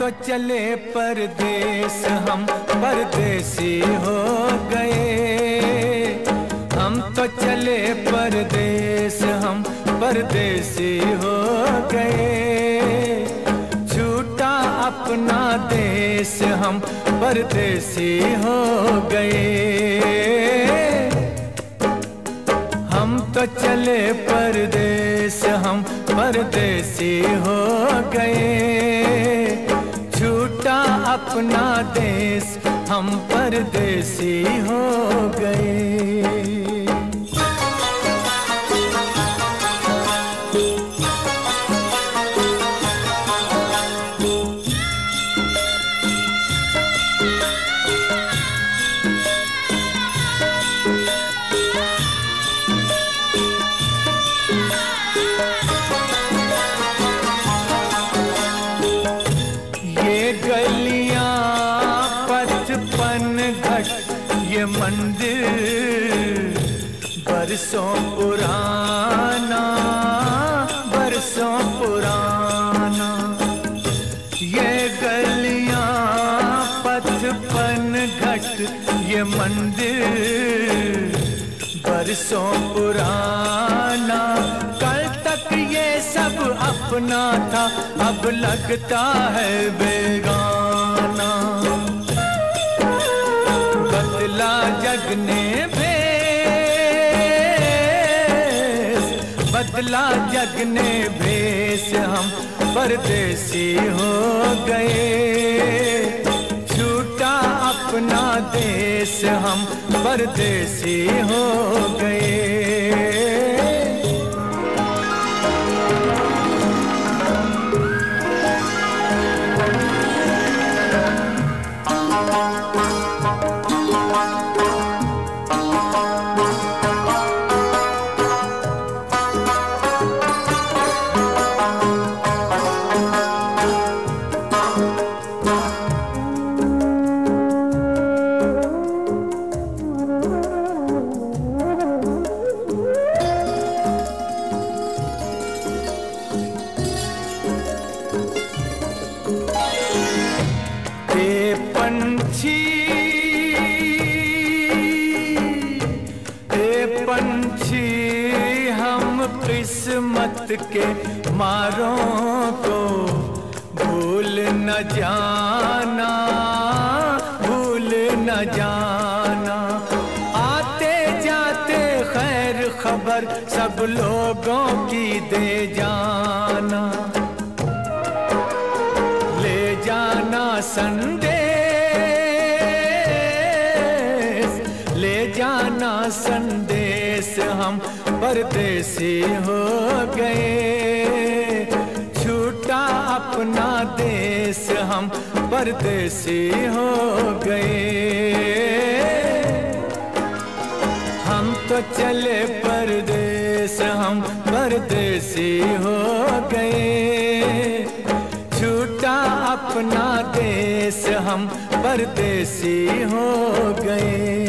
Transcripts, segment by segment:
तो चले परदेस, हम परदेसी हो गए। हम तो चले परदेस, हम परदेसी हो गए। छूटा अपना देश, हम परदेसी हो गए। हम तो चले परदेस, हम परदेसी हो गए। छूटा अपना देश, हम परदेसी हो गए। बरसों पुराना, बरसों पुराना ये गलियां, पथपन घट ये मंदिर बरसों पुराना। कल तक ये सब अपना था, अब लगता है बेगाना। बदला जगने पे, बदला जगने भेष, हम परदेसी हो गए। छूटा अपना देश, हम परदेसी हो गए। के मारों को भूल न जाना, भूल न जाना। आते जाते खैर खबर सब लोगों की दे जाना। ले जाना संदेश, ले जाना संदेश, हम परदेसी हो गए। छूटा अपना देश, हम परदेसी हो गए। हम तो चले परदेस, हम परदेसी हो गए। छूटा अपना देश, हम परदेसी हो गए।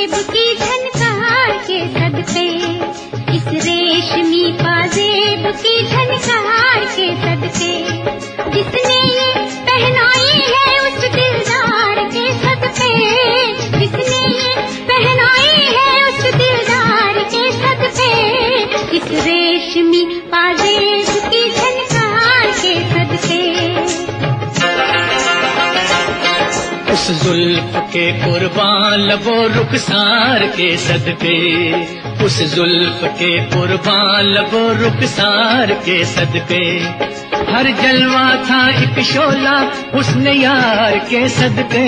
जेब की झनकार के सदते, इस रेशमी पाजेब की झनकार के सदते, जिसने ये पहनाई है उस दिलदार के सदते, जिसने ये पहनाई है उस दिलदार के सदते, इस रेशमी पाजेब की झनकार के सदते। उस जुल्फ के कुर्बान लबो रुखसार के सदके, उस जुल्फ के कुर्बान लबो रुखसार के सदके, हर जलवा था एक शोला उसने यार के सदके,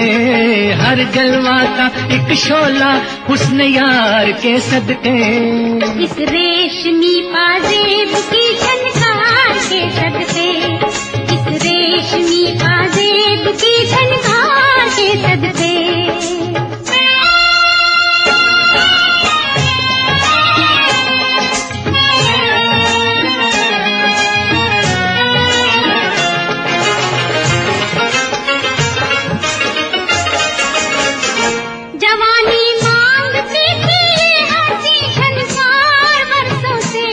हर जलवा था एक शोला उसने यार के सदके, इस रेशमी पाजेब की झनकार के सदके, इस रेशमी पाजेब की झनकार के सदके। जवानी मांगती थी हंसी झनकार बरसों से,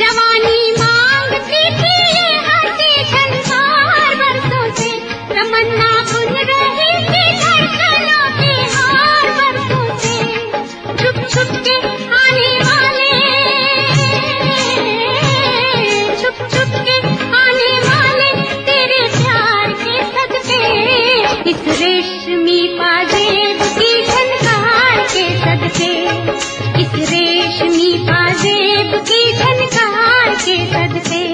जवानी मांगती थी हंसी झनकार से, तमन्ना बुन रही थी धड़कनों के हार बरसों से, छुप छुप के आने वाले तेरे प्यार के सदके, इस रेशमी पाजेब की झनकार के सदके, इस रेशमी पाजेब की झनकार के सदके।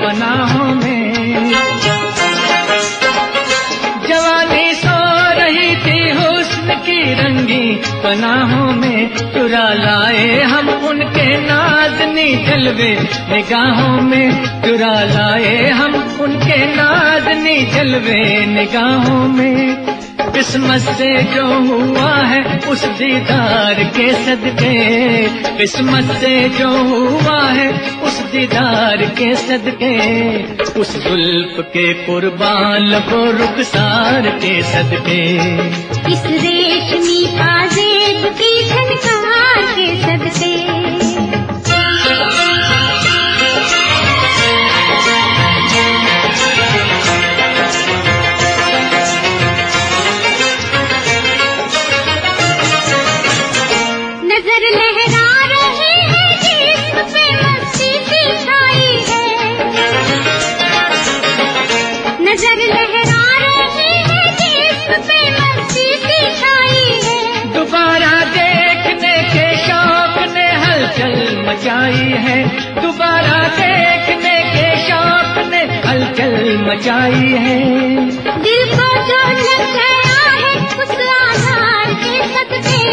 पनाहों में जवानी सो रही थी हुस्न की रंगी पनाहों में, चुरा लाए हम उनके नाज़नी जलवे निगाहों में, चुरा लाए हम उनके नाज़नी जलवे निगाहों में, किस्मत से जो हुआ है उस दीदार के सदके, किस्मत से जो हुआ है उस दीदार के सदके, उस जुल्फ के कुर्बान लबो रुखसार के सदके, इस रेशमी पाजेब की झनकार के सदके। नजर लहरा रही है जिस्म पे मस्ती की छाई है, नजर लहरा रही है जिस्म पे मस्ती की छाई है, दोबारा देखने के शौक ने हलचल मचाई है, दोबारा देखने के शौक ने हलचल मचाई है, दिल को जो लग गया है उस आधार के सदके,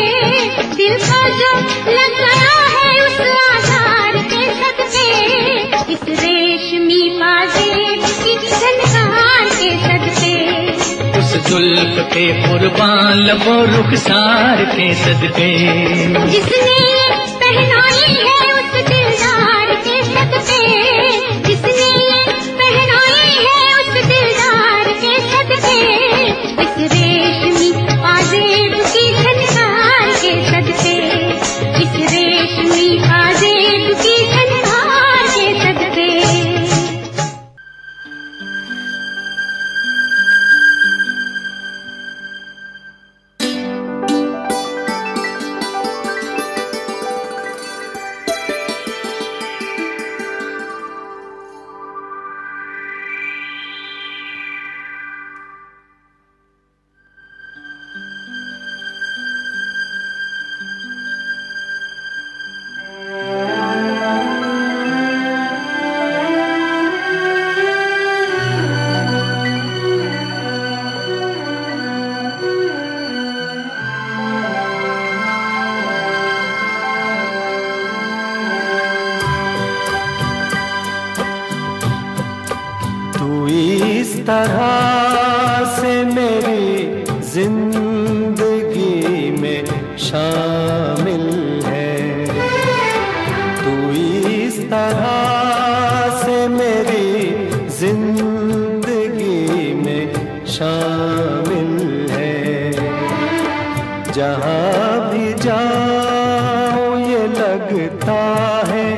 दिल को जो लग गया है उस आधार के सदके, इस रेशमी पाजेब की झनकार के सदके। उस जुल्फ के कुर्बान लबो रुखसार के सदके, जिसने पहनाई है उस दिलदार के सदके, जिसने पहनाई है उस दिलदार के सदके, इस रेशमी पाजेब की सदके, इस रेशमी पाजेब की झनकार के सदके। तरह से मेरी जिंदगी में शामिल है, तू इस तरह से मेरी जिंदगी में शामिल है। जहाँ भी जाऊँ ये लगता है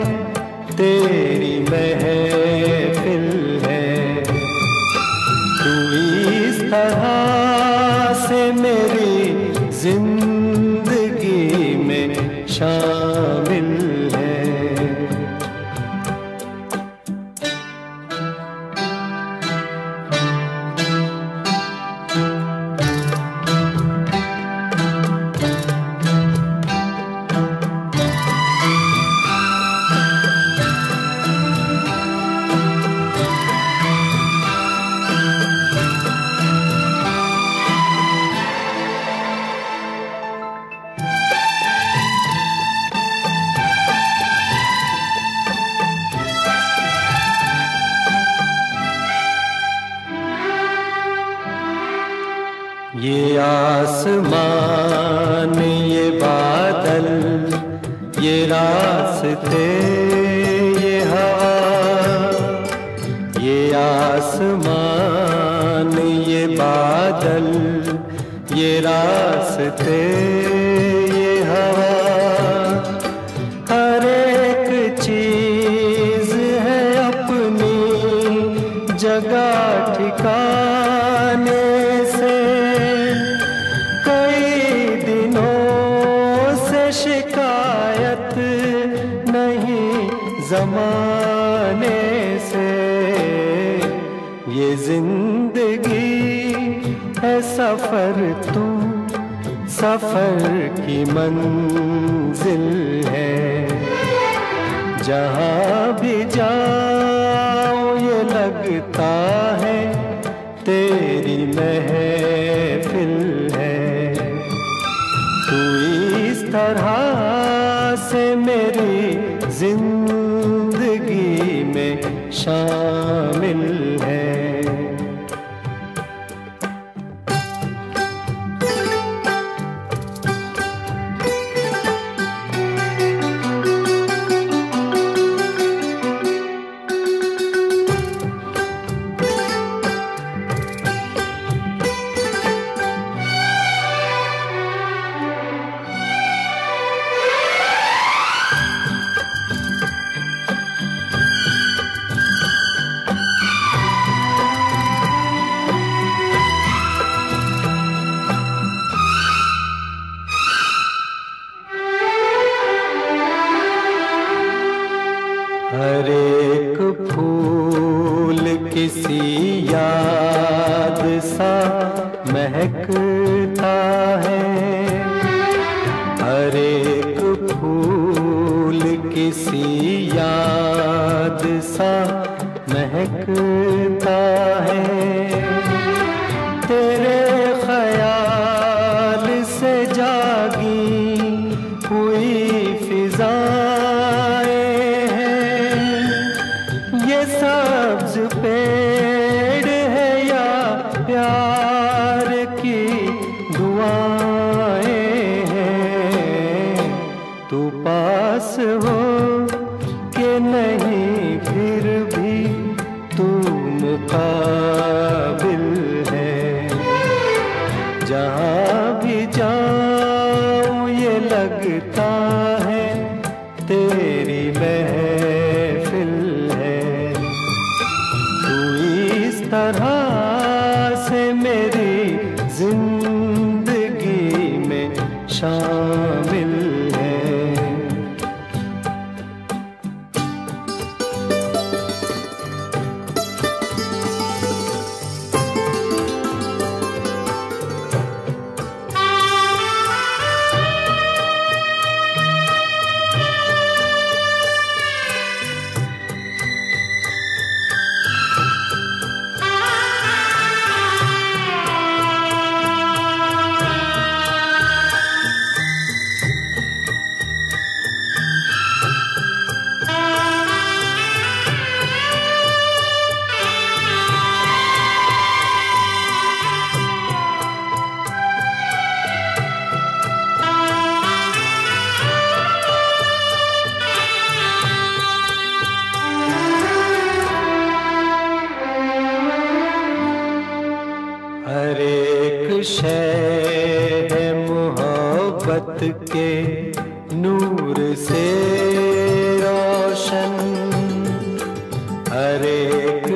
तेरी महफिल है, तू इस तरह से मेरी जिंदगी में शामिल है। ये आसमान, ये बादल, ये रास्ते, ये हवा। ये आसमान, ये बादल, ये रास्ते, ये हवा। हर एक चीज है अपनी जगह ठिकाने से। शिकायत नहीं जमाने से, ये जिंदगी है सफर, तू सफर की मंजिल है। जहाँ भी जाओ ये लगता है तेरी महफिल है, तू इस तरह से मेरी जिंदगी में शामिल है। हर एक फूल किसी याद सा महकता है, हर एक फूल किसी याद सा महकता है। तेरे ख्याल से जागी हुई फिजा, सब्ज पेड़ है या प्यार की दुआएं हैं। तू पास हो के नहीं फिर भी तू मुकाबिल है। जहाँ भी जाऊँ ये लगता है तेरी महफिल है, तरह से मेरी जिंदगी में शामिल है।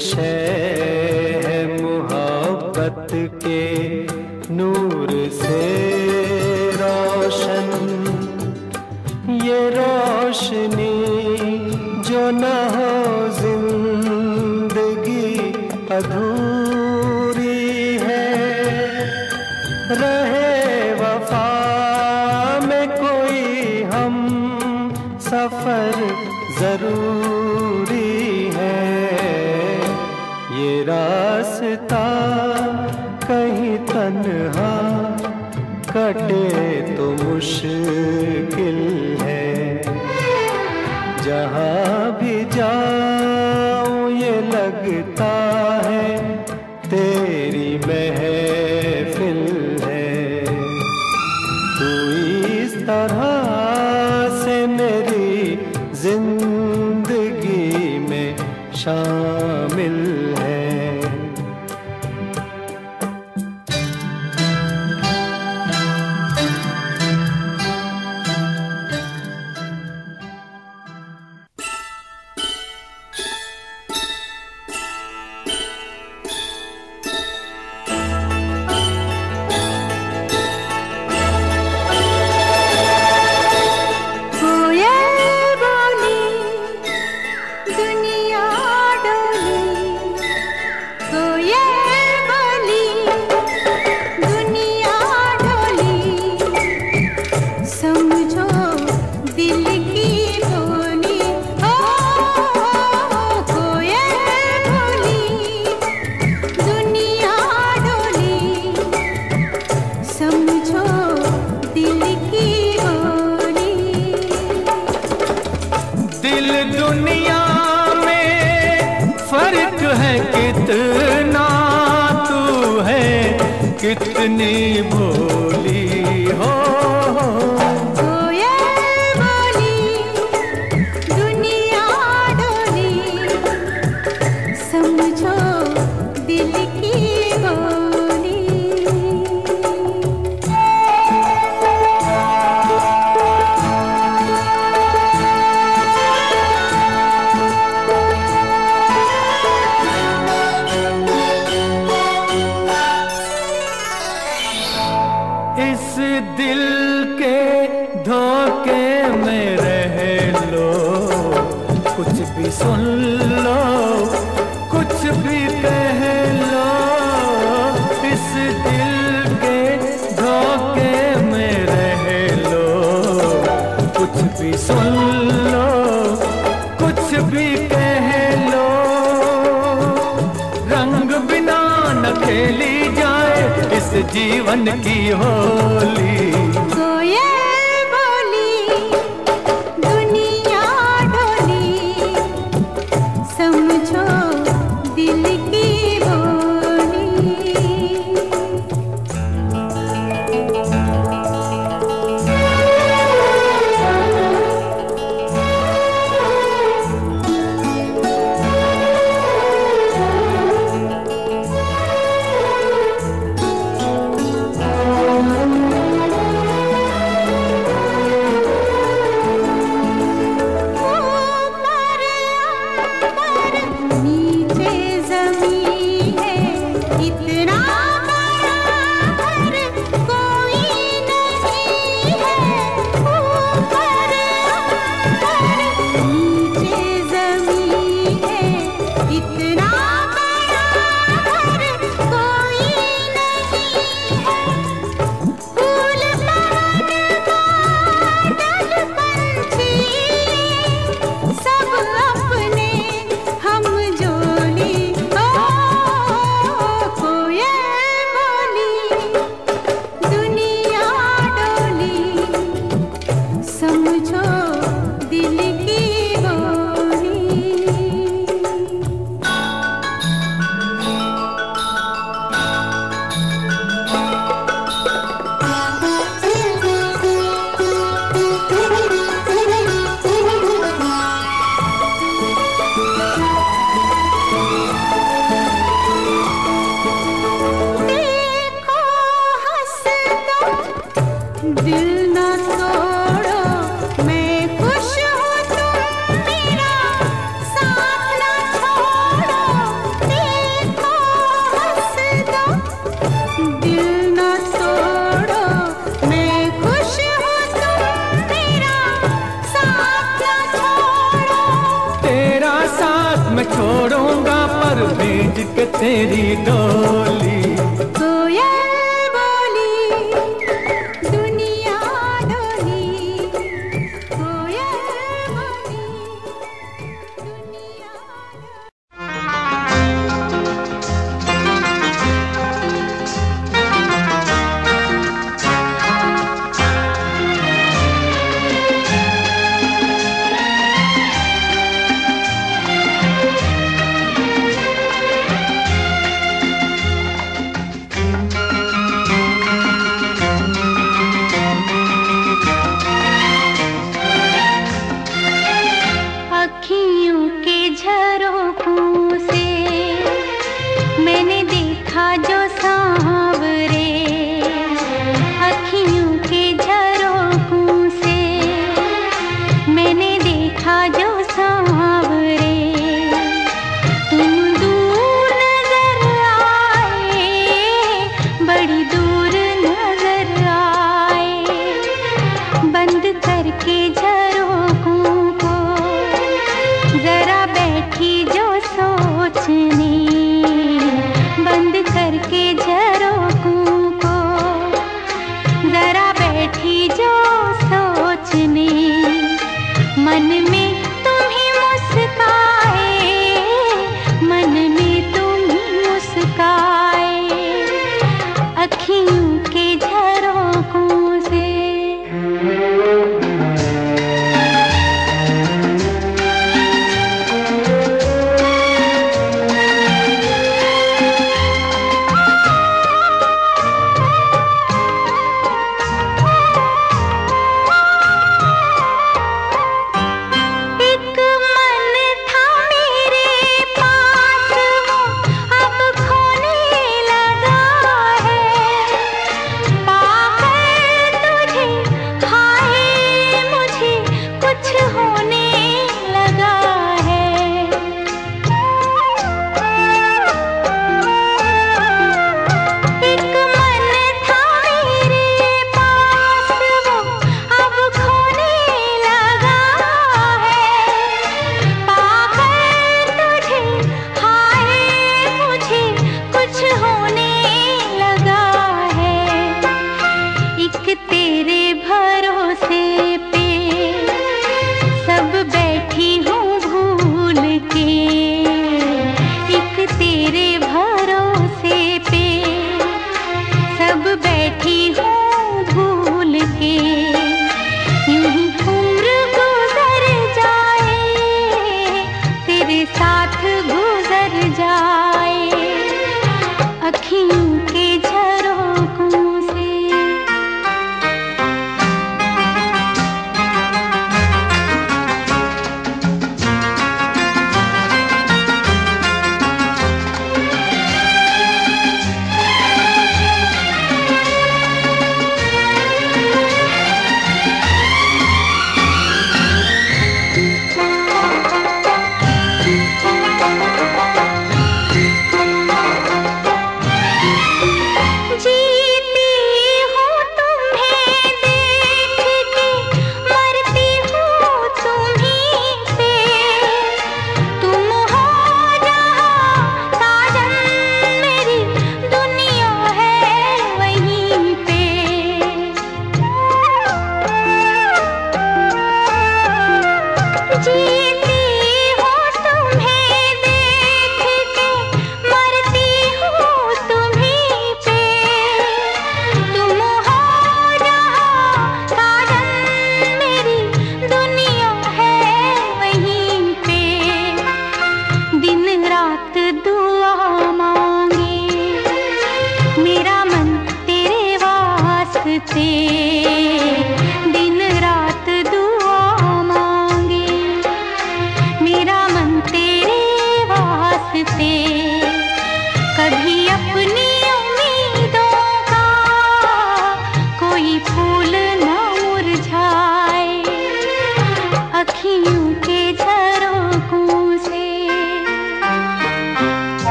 शय है मोहब्बत के नूर से रोशन, ये रोशनी जो न हो जिंदगी अधूरी है। रहे वफा में कोई हम सफर जरूरी है। ये रास्ता कहीं तन्हा कटे तो मुश्किल है। जहाँ भी जाऊँ ये लगता है तेरी महफिल है। तू इस तरह से मेरी जिंदगी में शामिल है। कितना तू है कितनी भोली हो। सुन लो कुछ भी कह लो, इस दिल के धोखे में रह लो। कुछ भी सुन लो कुछ भी कह लो, रंग बिना न खेली जाए इस जीवन की होली। मैं छोड़ूंगा पर भेज के तेरी डोली।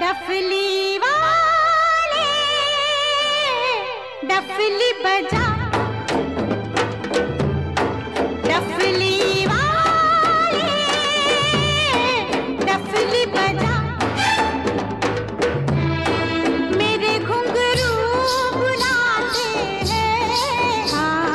डफली वाले डफली बजा, डफली वाले डफली बजा। मेरे घुंघरू बुलाते हैं, हाँ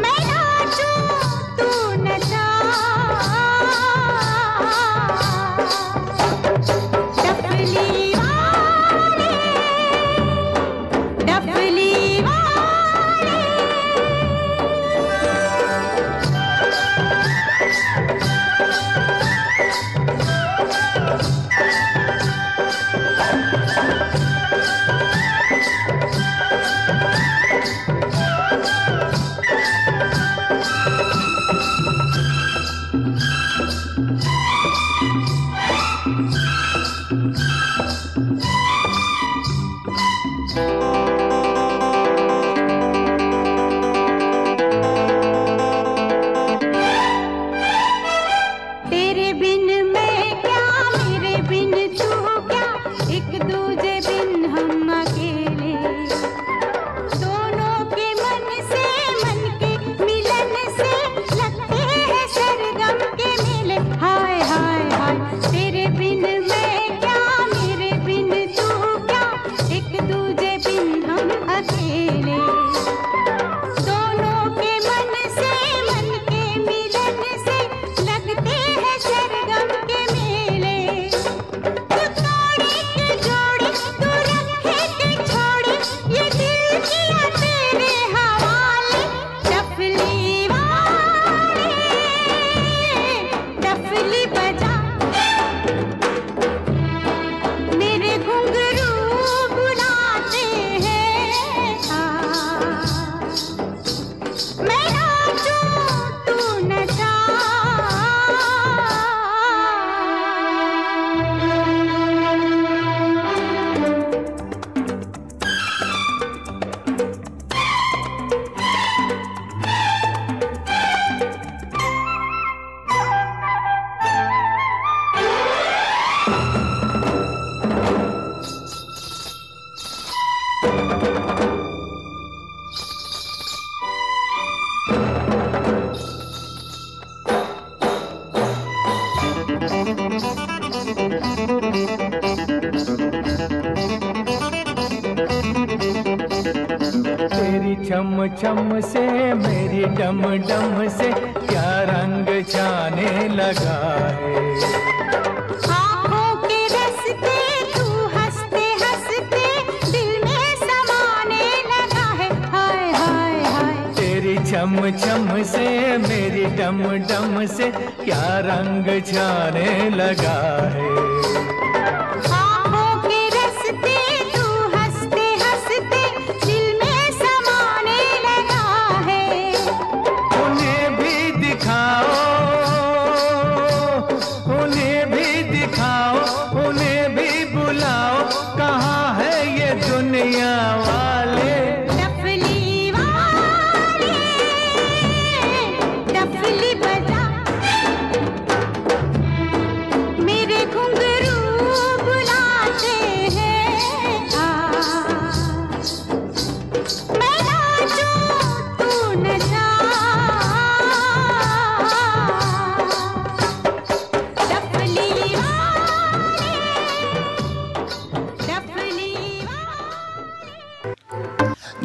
मैं नाचूं तू न जा। छम छम से मेरी डम डम से क्या रंग जाने लगा है। आँखों के रस्ते तू हंसते हंसते दिल में समाने लगा है। हाय हाय हाय तेरी छम छम से मेरी डम डम से क्या रंग जाने लगा है।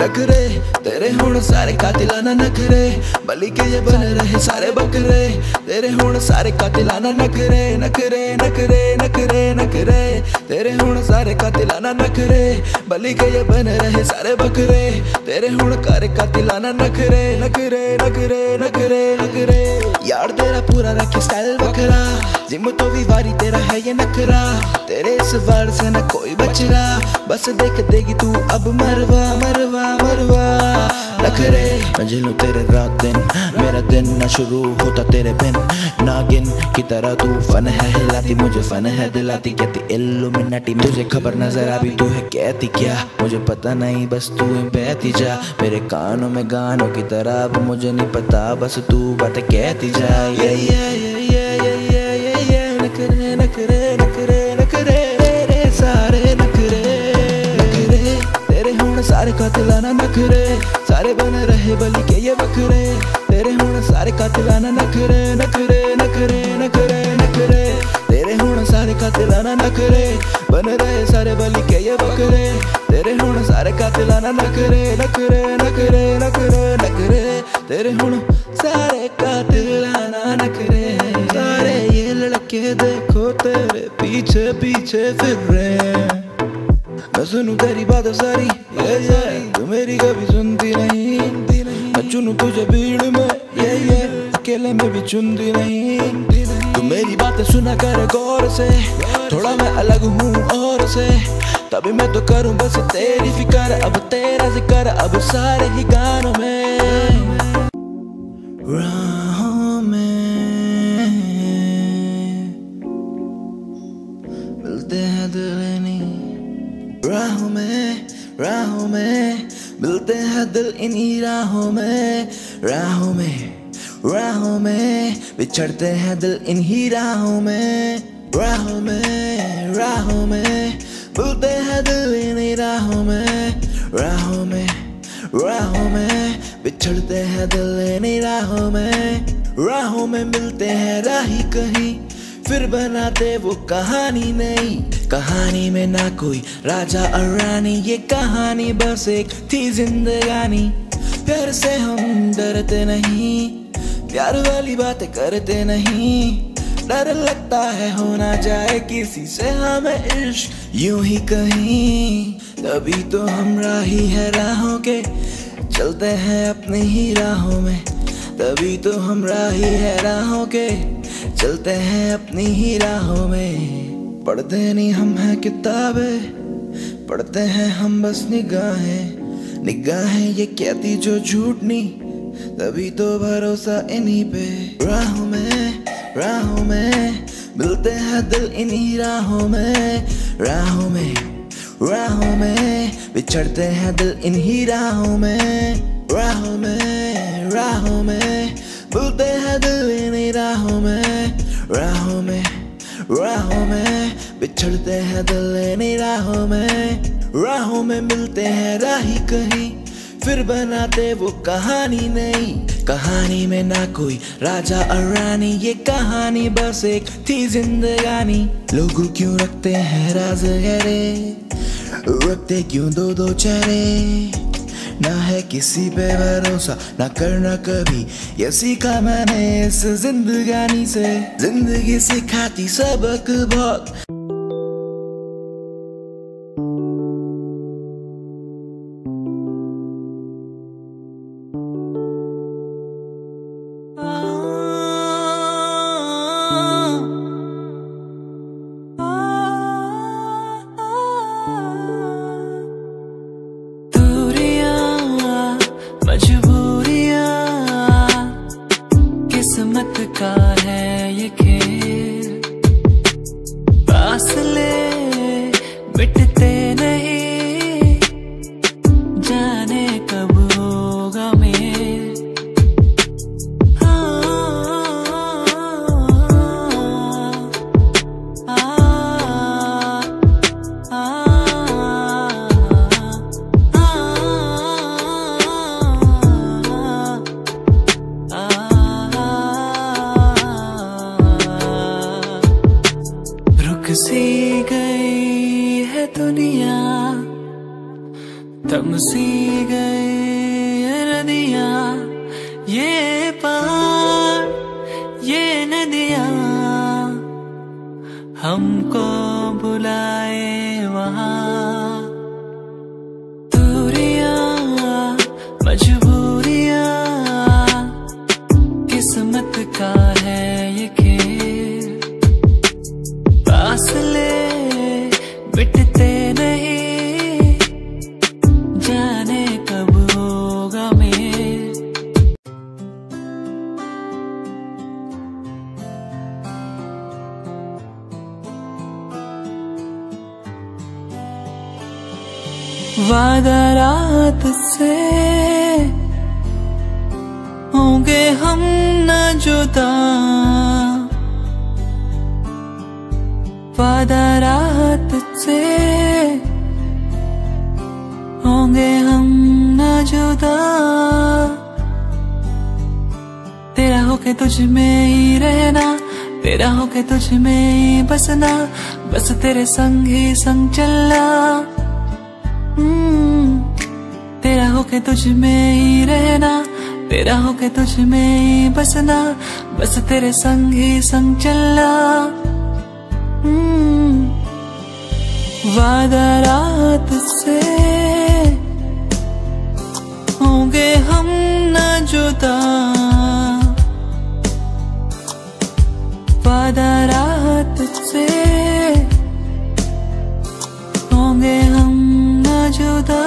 नखरे तेरे होड़ सारे कातिलाना नखरे, बलि के ये बन रहे सारे बकरे। तेरे हुण सारे कातिलाना नखरे नखरे नखरे नखरे नखरे तेरे हुण सारे कातिलाना नखरे बलि गए बन रहे सारे बकरे तेरे हुण कारे कातिलाना नखरे नखरे नखरे नखरे नखरे यार तेरा पूरा रखे स्टाइल बकरा जिम तो भी वारी तेरा है ये नखरा तेरे इस वार से न कोई बच रहा बस देख देगी तू अब मरवा मरवा मरवा नखरे मंजिल लूं तेरे रात दिन मेरा दिन ना शुरू होता तेरे बिन नागिन की तरह तू फन है हिलाती मुझे फन है दिलाती कहती इल्लुमिनाटी मुझे खबर नजर आ भी तू है कहती क्या मुझे पता नहीं बस तू बहती जा मेरे कानों में गानों की तरह अब मुझे नहीं पता बस तू बातें कहती जा ये ये ये ये ये ये ये ये नखरे नखरे नखरे नखरे तेरे सारे नखरे नखरे तेरे हुण सारे कातिलाना नखरे सारे बन रहे बलि के ये बकरे तेरे हुण सारे कातिलाना नखरे नखरे नखरे नखरे नखरे तेरे हुण सारे कातिलाना नखरे बन रहे सारे बलि के ये बकरे तेरे हुण सारे कातिलाना नखरे नखरे नखरे नखरे नखरे तेरे हुण सारे कातिलाना नखरे सारे ये लड़के देखो तेरे पीछे पीछे फिर रहे मैं सुनूं तेरी बात सारी तू मेरी कभी सुनती नहीं मैं चुनूं तुझे भीड़ में अकेले में भी चुनती नहीं तू मेरी बातें सुना कर गौर से थोड़ा मैं अलग हूँ और से तभी मैं तो करूँ बस तेरी फिकर अब तेरा जिक्र अब सारे ही गानों में राहों में मिलते हैं राहों में मिलते हैं दिल इन्हीं राहों में बिछड़ते हैं दिल इन्हीं राहों में मिलते हैं दिल इन्हीं राहों में बिछड़ते हैं दिल इन्हीं राहों में मिलते हैं राही कहीं फिर बनाते वो कहानी नहीं कहानी में ना कोई राजा और रानी ये कहानी बस एक थी जिंदगानी प्यार से हम डरते नहीं प्यार वाली बातें करते नहीं डर लगता है हो ना जाए किसी से हमें इश्क यूं ही कहीं तभी तो हम राही है राहों के चलते हैं अपनी ही राहों में तभी तो हम राही है राहों के चलते हैं अपनी ही राहों में पढ़ते नहीं हम हैं किताबें पढ़ते हैं हम बस निगाहें निगाहें ये कहती जो झूठनी तभी तो भरोसा इन्हीं पे राहों में मिलते हैं दिल इन्हीं राहों में बिछड़ते हैं दिल इन्हीं राहों में मिलते हैं दिल इन्हीं राहों में बिछड़ते हैं दिल इन्हीं राहों में मिलते हैं राही कहीं फिर बनाते वो कहानी नहीं कहानी में ना कोई राजा और रानी ये कहानी बस एक थी जिंदगानी लोगों क्यों रखते हैं राज गरे रखते क्यों दो दो चेहरे ना है किसी पे भरोसा ना करना कभी ये सीखा मैंने इस जिंदगानी से जिंदगी सिखाती सबक बहुत ये हमको बुलाए वहाँ। दूरियाँ मजबूरियाँ किस्मत का है ये खेल, फासले मिटते नहीं जाने कब होगा मेल। वादा रात से होंगे हम न जुदा, वादा रात से होंगे हम न जुदा। तेरा होके तुझ में ही रहना, तेरा होके तुझ में ही बसना, बस तेरे संग ही संग चलना। तेरा होके तुझ में ही रहना, तेरा होके तुझ में ही बसना, बस तेरे संग ही संग चलना। वादा रात से होंगे हम न जुदा, वादा रात से होंगे हम न जुदा।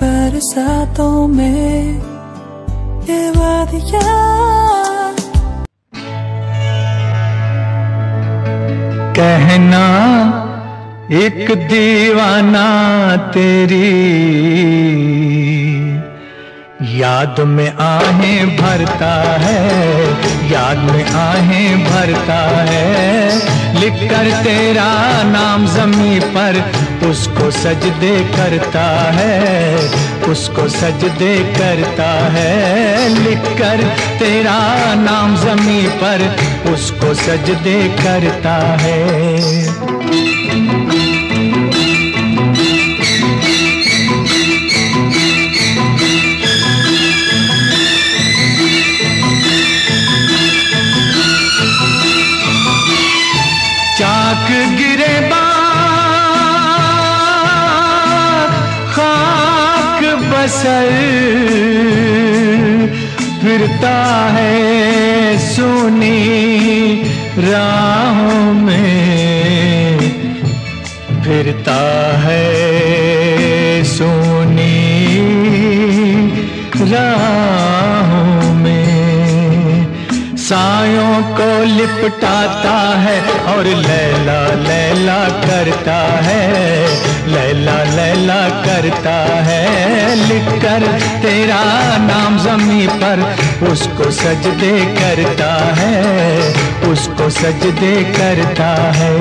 बरसातों में ये वादियाँ कहना एक दीवाना तेरी याद में आहें भरता है, याद में आहें भरता है। लिख कर तेरा नाम ज़मीं पर उसको सजदे करता है, उसको सजदे करता है। लिख कर तेरा नाम ज़मीं पर उसको सजदे करता है। चाक गिरे बाग खाक बसर फिरता है सुनी राहों में, फिरता है सुनी राहों में। सायों को लिपटाता है और लैला लैला करता है, लैला लैला करता है। लिख कर तेरा नाम ज़मीं पर उसको सजदे करता है, उसको सजदे करता है।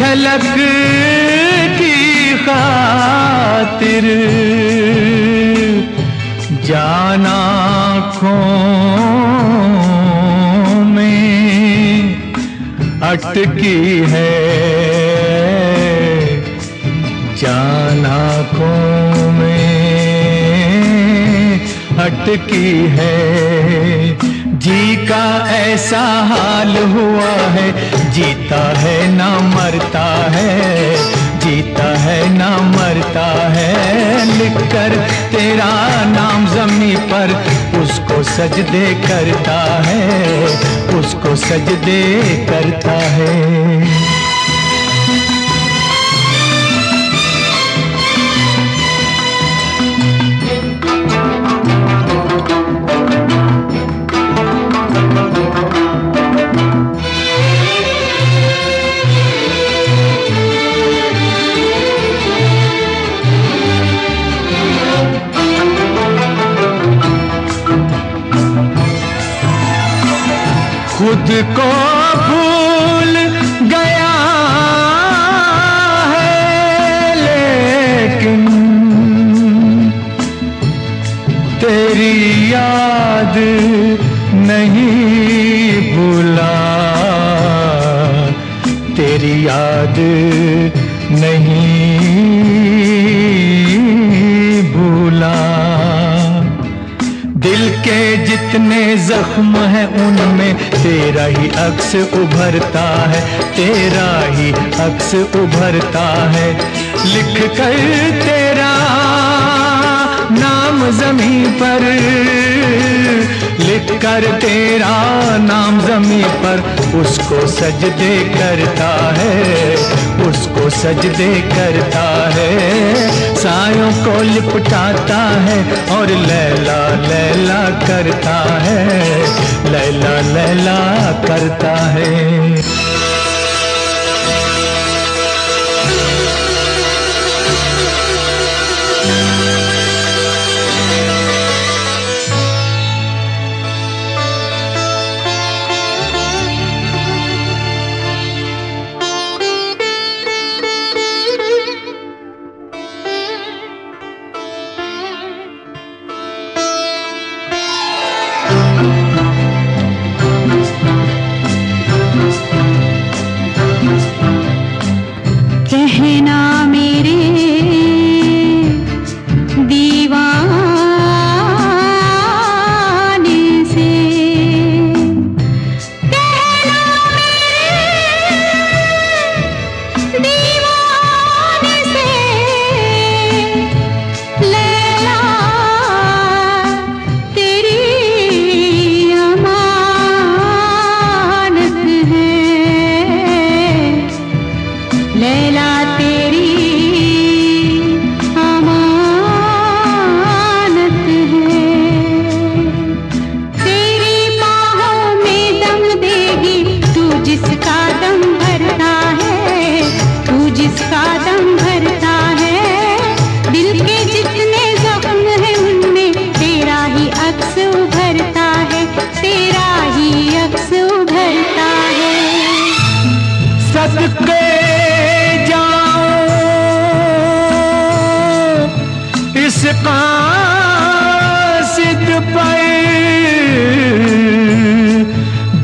झलक की खातिर जाना आँखों में अटकी है, जाना आँखों में अटकी है। जी का ऐसा हाल हुआ है, जीता है ना मरता है, जीता है ना मरता है। लिखकर तेरा नाम ज़मीं पर उसको सजदे करता है, उसको सजदे करता है। खुद को भूल गया है लेकिन तेरी याद नहीं भूला, तेरी याद नहीं भूला। दिल के जितने जख्म हैं उनमें तेरा ही अक्स उभरता है, तेरा ही अक्स उभरता है। लिख कर तेरा नाम ज़मीं पर, लिख कर तेरा नाम ज़मीं पर उसको सजदे करता है, उसको सजदे करता है। सायों को लिपटाता है और लैला लैला करता है, लैला लैला करता है।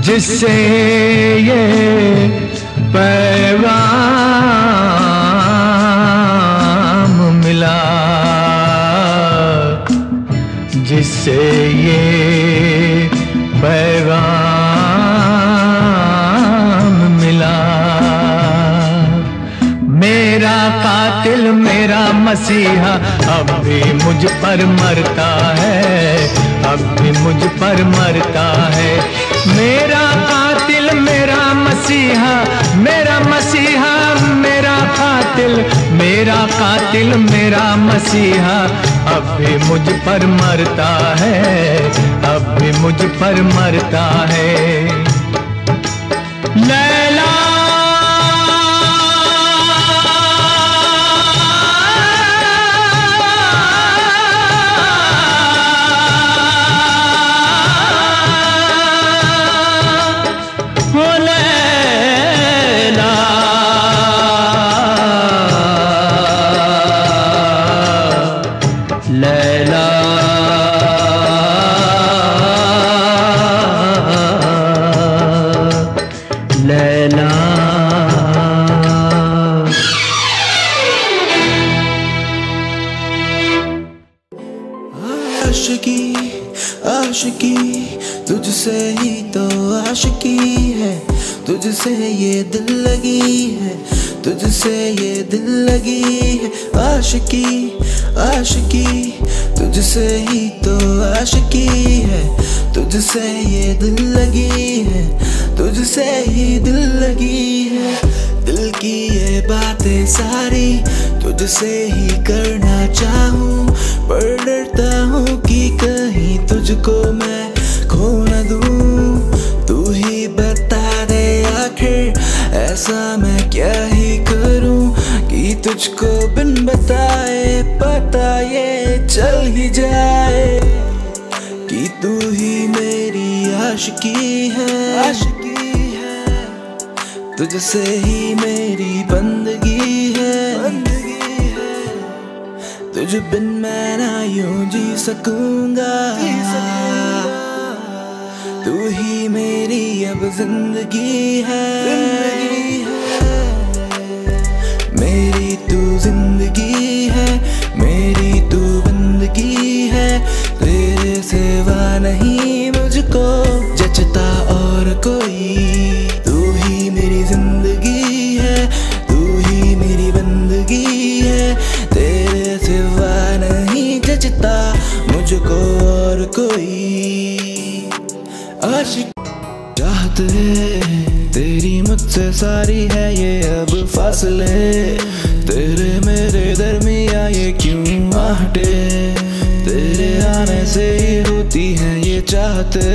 जिससे ये पैगाम मिला, जिससे ये पैगाम मिला। मेरा कातिल मेरा मसीहा अब भी मुझ पर मरता है, अब भी मुझ पर मरता है। मेरा कातिल मेरा मसीहा, मेरा मसीहा मेरा कातिल, मेरा कातिल मेरा मसीहा अब भी मुझ पर मरता है, अब भी मुझ पर मरता है। लैला la तुझसे ये दिल लगी है, तुझसे ये दिल लगी है। आशिकी आशिकी तुझसे ही तो आशिकी है, तुझसे ये दिल लगी है, तुझसे ही दिल लगी है। दिल की ये बातें सारी तुझसे ही करना चाहूँ, पर डरता हूँ कि कहीं तुझको मैं खो न दूँ। तू ही बता दे आखिर ऐसा मैं क्या ही करूं कि तुझको बिन बताए पता ये चल ही जाए कि तू ही मेरी आशिकी है, आशिकी है। तुझसे ही मेरी बंदगी है, बंदगी है। तुझ बिन मैं ना यूं जी सकूंगा, तू ही मेरी अब जिंदगी है, जिंदगी है। मेरी तू जिंदगी है, मेरी तू बंदगी है। तेरे सिवा नहीं मुझको जचता और कोई, तू ही मेरी जिंदगी है, तू ही मेरी बंदगी है। तेरे सिवा नहीं जचता मुझको और कोई। चाहते तेरी मुझसे सारी है ये अब फासले, तेरे मेरे दरमियाँ ये क्यों आहटे। तेरे आने से ही होती है ये चाहते,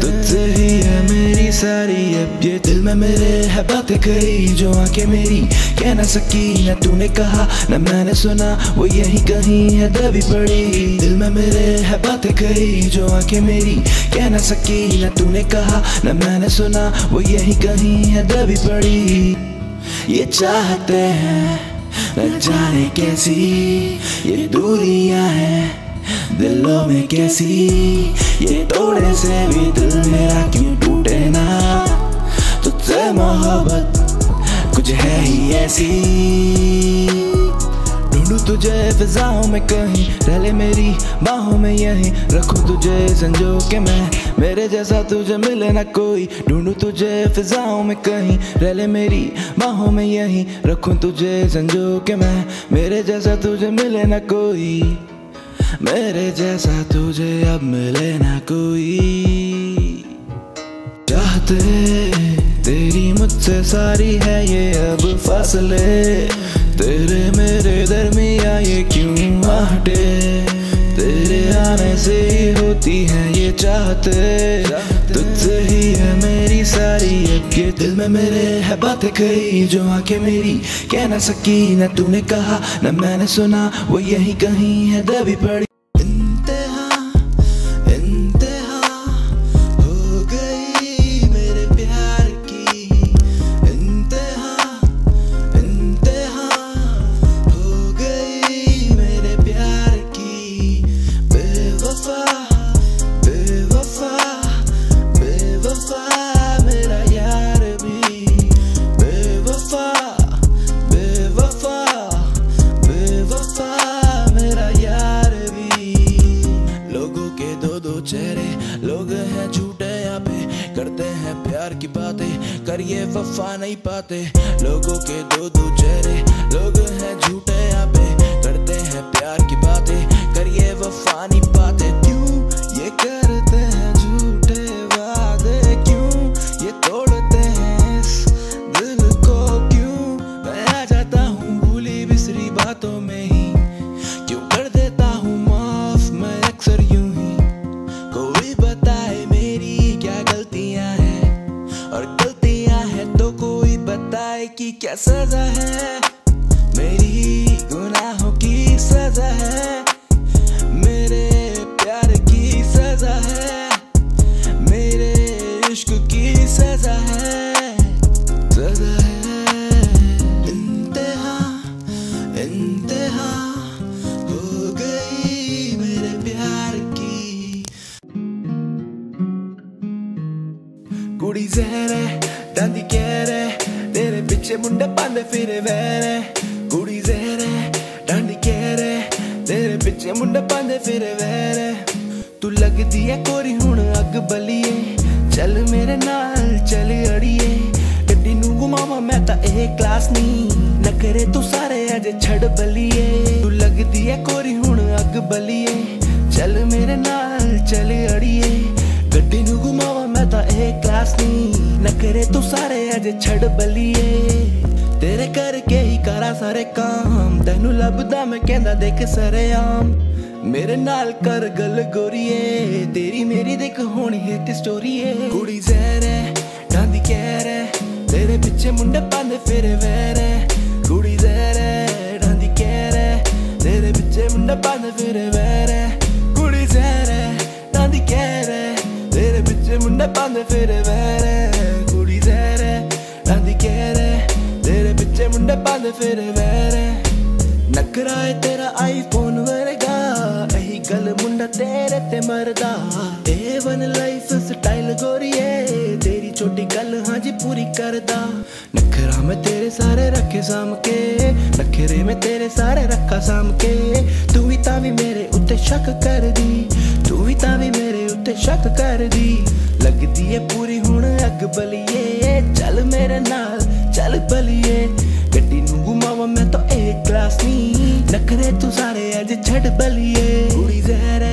तुझसे ही है मेरी सारी। अब ये दिल में मेरे है बातें कही जो आंखें मेरी कह न सकी, न तूने कहा न मैंने सुना वो यही कहीं है दबी पड़ी। दिल में मेरे है बातें कही जो आंखें मेरी कह न सकी, न तूने कहा न मैंने सुना वो यही कहीं है दबी पड़ी। ये चाहते हैं न जाने कैसी ये दूरियां हैं दिलों में कैसी, ये तोड़े से भी दिल मेरा क्यों टूटे ना। तुझसे मोहब्बत कुछ है ही ऐसी, ढूंढू तुझे फिजाओं में कहीं, रह ले मेरी बाहों में यहीं, रखूं तुझे संजो के मैं, मेरे जैसा तुझे मिले ना कोई। ढूंढू तुझे फिजाओं में कहीं, रह ले मेरी बाहों में यहीं, रखूं तुझे संजो के मैं, मेरे जैसा तुझे मिले ना कोई, मेरे जैसा तुझे अब मिले ना कोई। चाहते तेरी मुझसे सारी है ये अब फासले, तेरे मेरे दरमियाँ ये क्यों आहटे। तेरे आने से ही होती है ये चाहते, तुझसे ही है मेरी सारी। अब ये दिल में मेरे है बातें कही जो आंखें मेरी कह ना सकी, न तूने कहा न मैंने सुना वो यही कहीं है दबी पड़ी। प्यार की बातें करिए वफा नहीं पाते, लोगों के दो दो चेहरे, लोग हैं झूठे यहाँ पे। करते हैं प्यार की बातें करिए वफा नहीं पाते, क्यों ये करते हैं झूठे वादे, क्यों ये तोड़ते हैं इस दिल को। क्यों मैं आ जाता हूँ भूली बिसरी बातों में ही, क्यों कर देता हूँ माफ मैं अक्सर यूं ही। कोई बताए मेरी क्या गलतियाँ हैं, और गलतियाँ हैं तो कोई बताए कि क्या सजा है मेरी, गुनाहों की सजा है मेरे प्यार की, सजा है मेरे इश्क की, सजा है, सजा है। इंतहा इंतहा हो गई मेरे प्यार की। कुड़ी जहर है दादी कह रहे, तेरे पीछे मुंडे पांदे फिरे वैर है। कुड़ी जहर है दादी कह रहे, तेरे पीछे मुंडे पांदे फिरे वैर है। तू लगदी है कोरी हुण अग बलिए, चल मेरे नाल चल अड़िए, मुंडी नूंगू मामा मैं ता ए क्लास नी न करे तू सारे अजे छड़ बलिए तू लगदी है कोरी हुण अग बलिए चल मेरे नाल चल अड़िए गड्डी नूंगू मामा मैं ता ए क्लास नी न करे तू सारे अजे छड़ बलिए तेरे करके ही करा सारे काम तैनू लभदा मैं कहंदा देख सारे आम मेरे नाल कर गल गोरीए तेरी मेरी देख होनी हिट स्टोरी है कुड़ी जहर है डांदी कहर है तेरे पीछे मुंडे पांदे फिर वैर है कुड़ी जहर है डांदी कहर है तेरे पीछे मुंडे पांदे फिर वैर है कुड़ी जहर है डांदी कहर है तेरे पीछे मुंडे पांदे फिर वैर है कुड़ी जहर है डांदी कहर है तेरे पीछे मुंडे पांदे फिर वैर है नखरा है तेरा आईफोन वरगा यही गल मुंडा तेरे ते मरदा ए वन लाइफ स्टाइल गोरीए तेरी छोटी गल हां जी पूरी करदा नखरा मैं तेरे सारे रखे साम के नखरे में तेरे सारे रखा साम के तू ही तावी मेरे उत्ते शक कर दी तू ही तावी मेरे उत्ते शक कर दी लगदी है पूरी हुण अग बलिए चल मेरे नाल चल बलिए गड्डी नूं घुमावा मैं तो एक क्लास नी नखरे तू सारे अज छड़ बलिए कुड़ी जहर है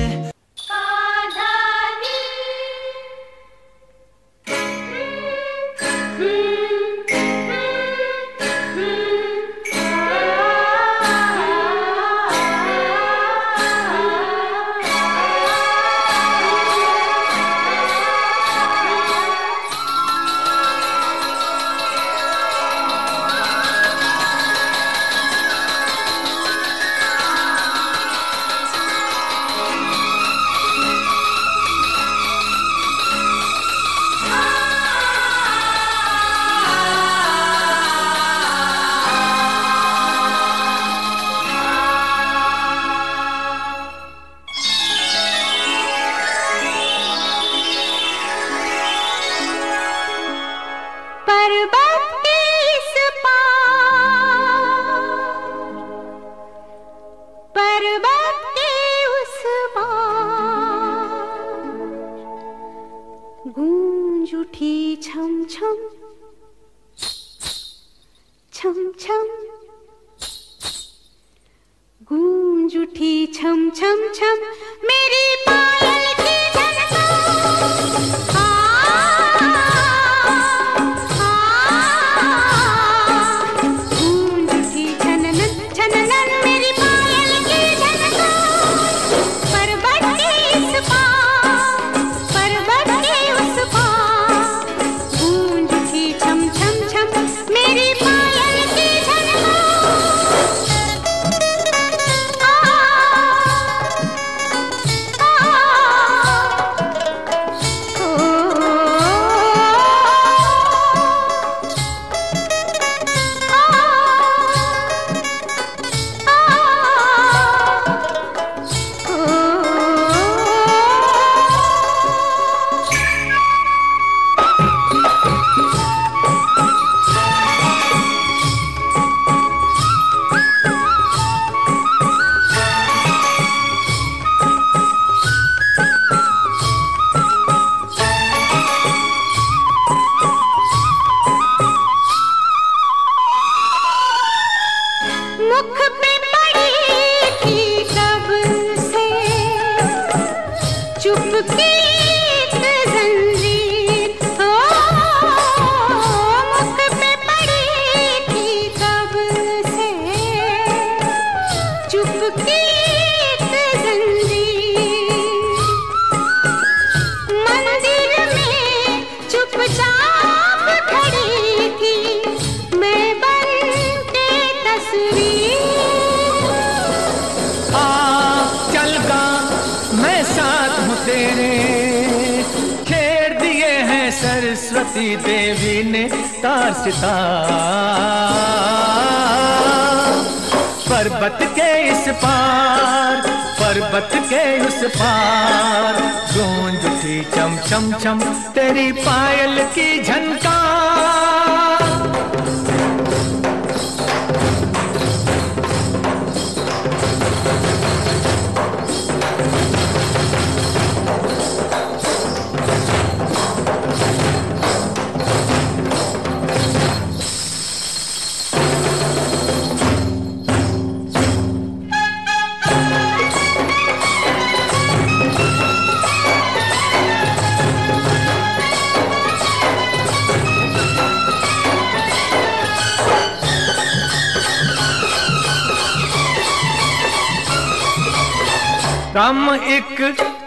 दम एक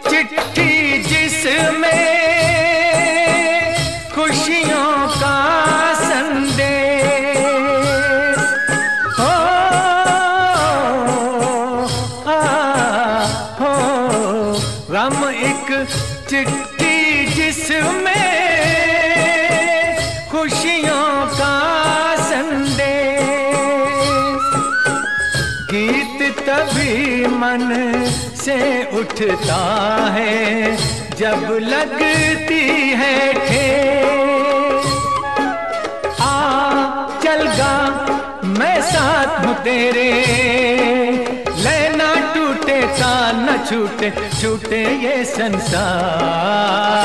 चिट्ठी जिसमें खुशियों का संदेश हो दम एक चिट्ठी जिसमें खुशियों का संदेश गीत तभी मन से उठता है जब लगती है ठेस। आ चल गा मैं साथ हूँ तेरे लेना टूटे सा न छूटे छूटे ये संसार।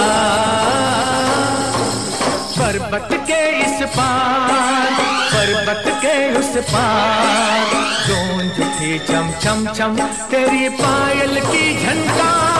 पर्वत के इस पार पर्वत के उस पार गूंज उठी चम चम चम तेरी पायल की झनकार।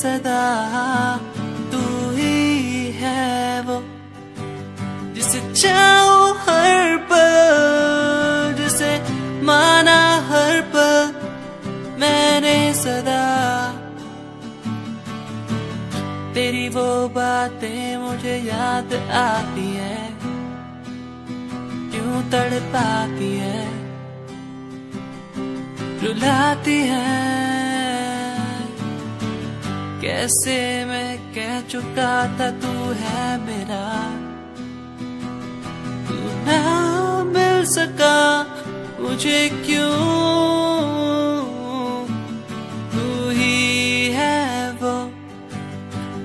सदा तू ही है वो, जिसे चाहो हर पल, जिसे माना हर पल मैंने सदा। तेरी वो बातें मुझे याद आती है, क्यों तड़पाती है, रुलाती है। कैसे मैं कह चुका था तू है मेरा, तू ना मिल सका मुझे क्यों।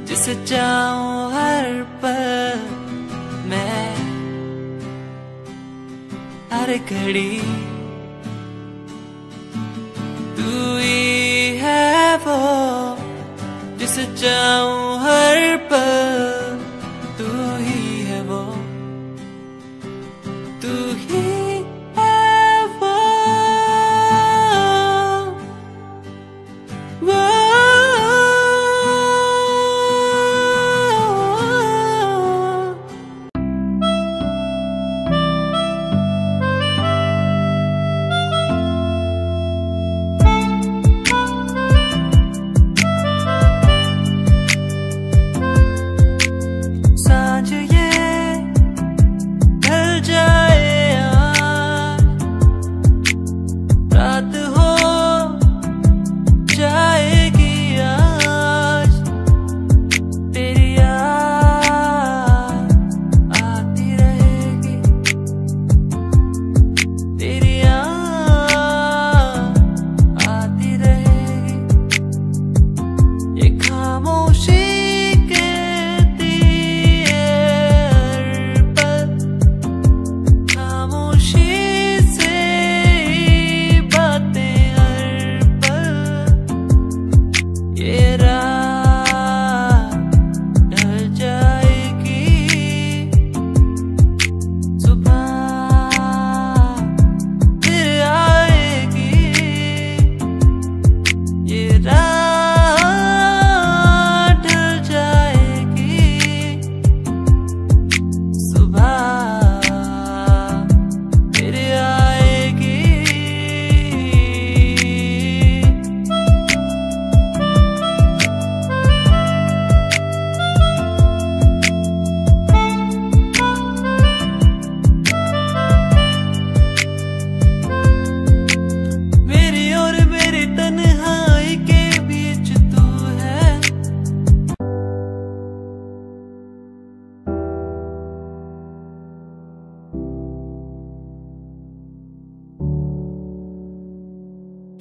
जिसे चाहूं हर पल मैं, हर घड़ी तू ही है वो। जिसे चाहूं हर पल तू ही है वो, तू ही है वो।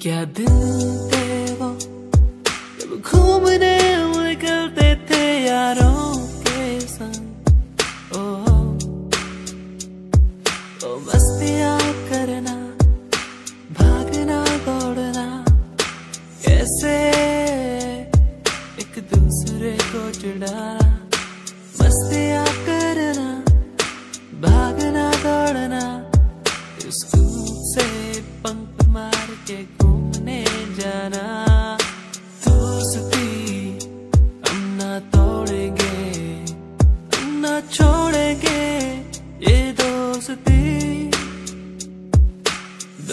क्या दिन थे वो जब घूमने निकलते थे यारों के संग। ओ मस्तियाँ करना, भागना, दौड़ना, कैसे एक दूसरे को चिढ़ाना। मस्तियाँ करना, भागना, दौड़ना, स्कूल से पंख मार के घूमने जाना। दोस्ती हम ना तोड़ेंगे, हम ना छोड़ेंगे ये दोस्ती।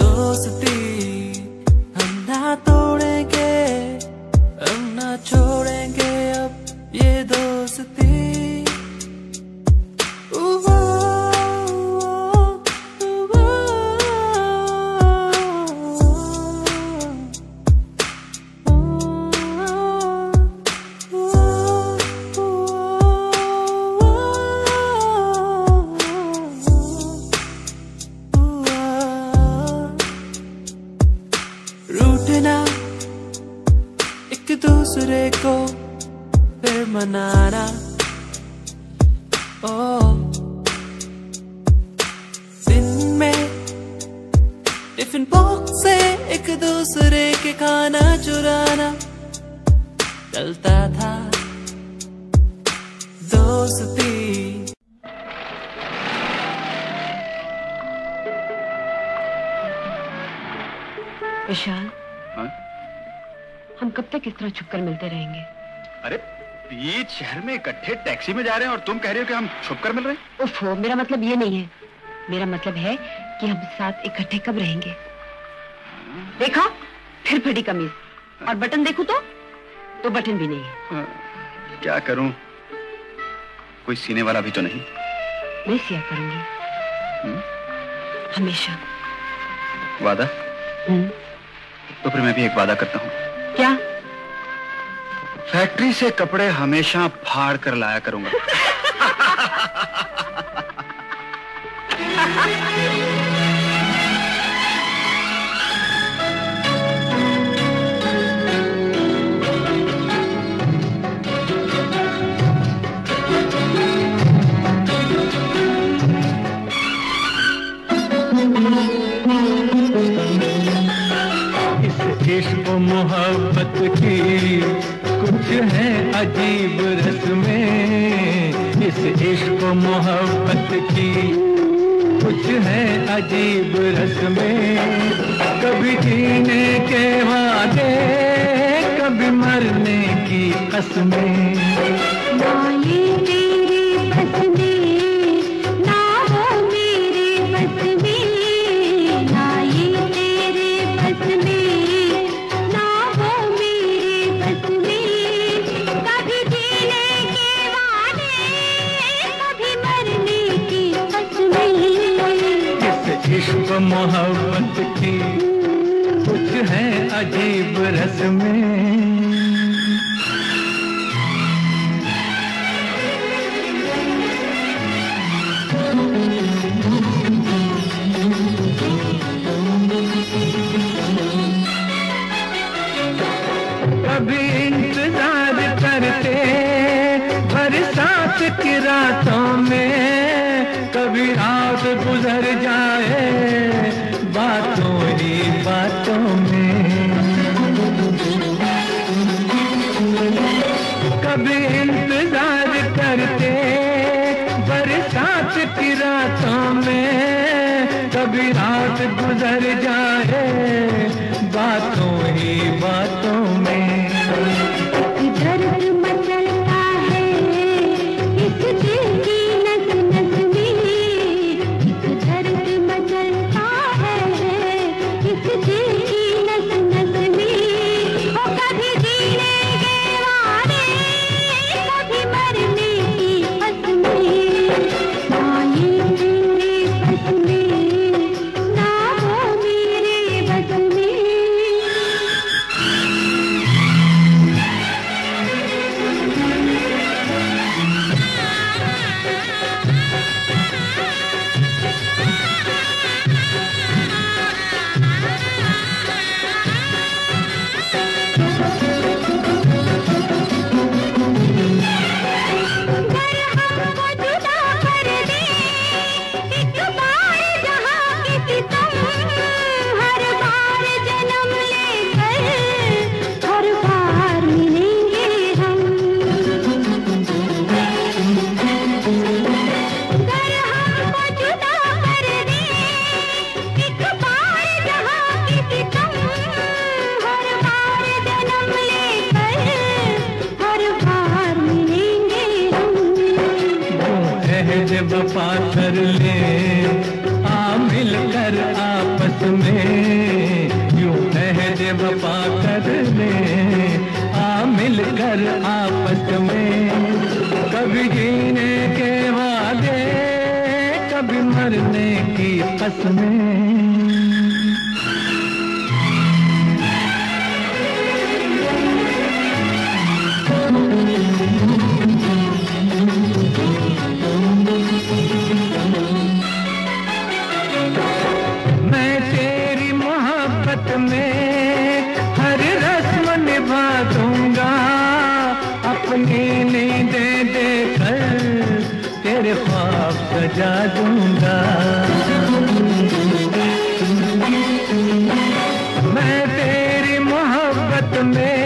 दोस्ती हम ना तोड़ेंगे, हम ना छोड़ेंगे अब ये दोस्ती। दूसरे को फिर मनाना, ओ दिन में टिफिन बॉक्स से एक दूसरे के खाना चुराना चलता था दोस्ती। विशाल, हम कब तक इस तरह छुपकर मिलते रहेंगे? अरे बीच शहर में इकट्ठे टैक्सी में जा रहे हैं और तुम कह रही हो कि हम छुपकर मिल रहे हैं। ओफो, मेरा मतलब ये नहीं है, मेरा मतलब है कि हम साथ इकट्ठे कब रहेंगे। देखा, फिर फटी कमीज और बटन देखो तो बटन भी नहीं है। क्या करूं, कोई सीने वाला भी तो नहीं। मैं सिया करूंगी हमेशा। वादा? तो फिर मैं भी एक वादा करता हूँ। क्या? फैक्ट्री से कपड़े हमेशा फाड़ कर लाया करूंगा। इस इश्क मोहब्बत की कुछ है अजीब रस्में, इस इश्क मोहब्बत की कुछ है अजीब रस्में। कभी जीने के वादे, कभी मरने की कसमें। इश्क मोहब्बत की कुछ है अजीब रस्में। कभी इंतजार करते बरसात की रातों में, कभी रात गुजर जाए बातों ही बातों में। कभी इंतजार करते बरसात की रातों में, कभी रात गुजर जाए बातों ही बातों में। मैं तेरी मोहब्बत में